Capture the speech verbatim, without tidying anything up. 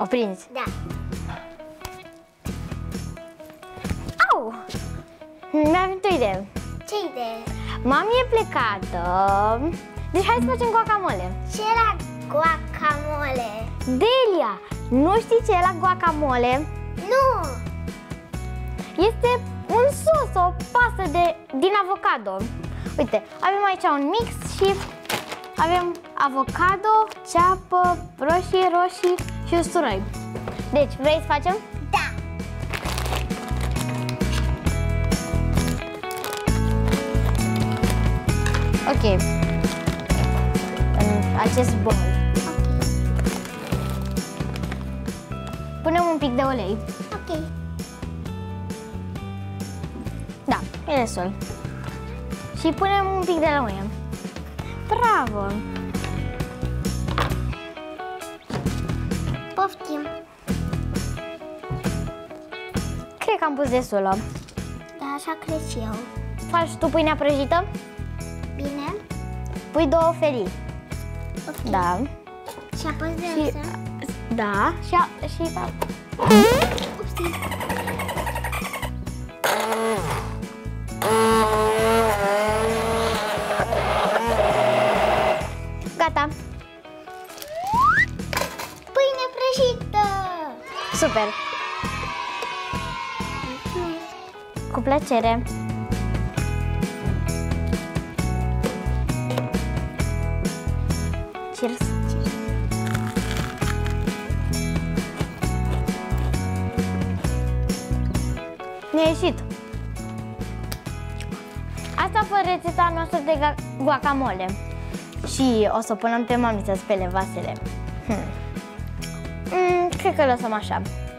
O prinzi? Da. Au! Mi-a venit o idee. Ce idee? Mami e plecată. Deci hai să facem guacamole. Ce la guacamole? Delia, nu știi ce e la guacamole? Nu! Este un sos, o pastă de, din avocado. Uite, avem aici un mix și avem avocado, ceapă, roșii, roșii și usturoi. Deci, vrei să facem? Da! Ok. În acest bol. Okay. Punem un pic de ulei. Ok. Da, e destul. Și punem un pic de lămâie. Bravo! Poftim! Cred că am pus destul. Da, așa cred și eu. Faci tu pâinea prăjită? Bine. Pui două felii. Okay. Da. Și apoi de Da. Și a... și da. Upsi. Gata. Pâine prăjită. Super. Cu plăcere. Cheers. Ne-a ieșit. Asta a fost rețeta noastră de guacamole. Și o să punem pe mami să spele vasele. Hmm. Mm, cred că lăsăm așa.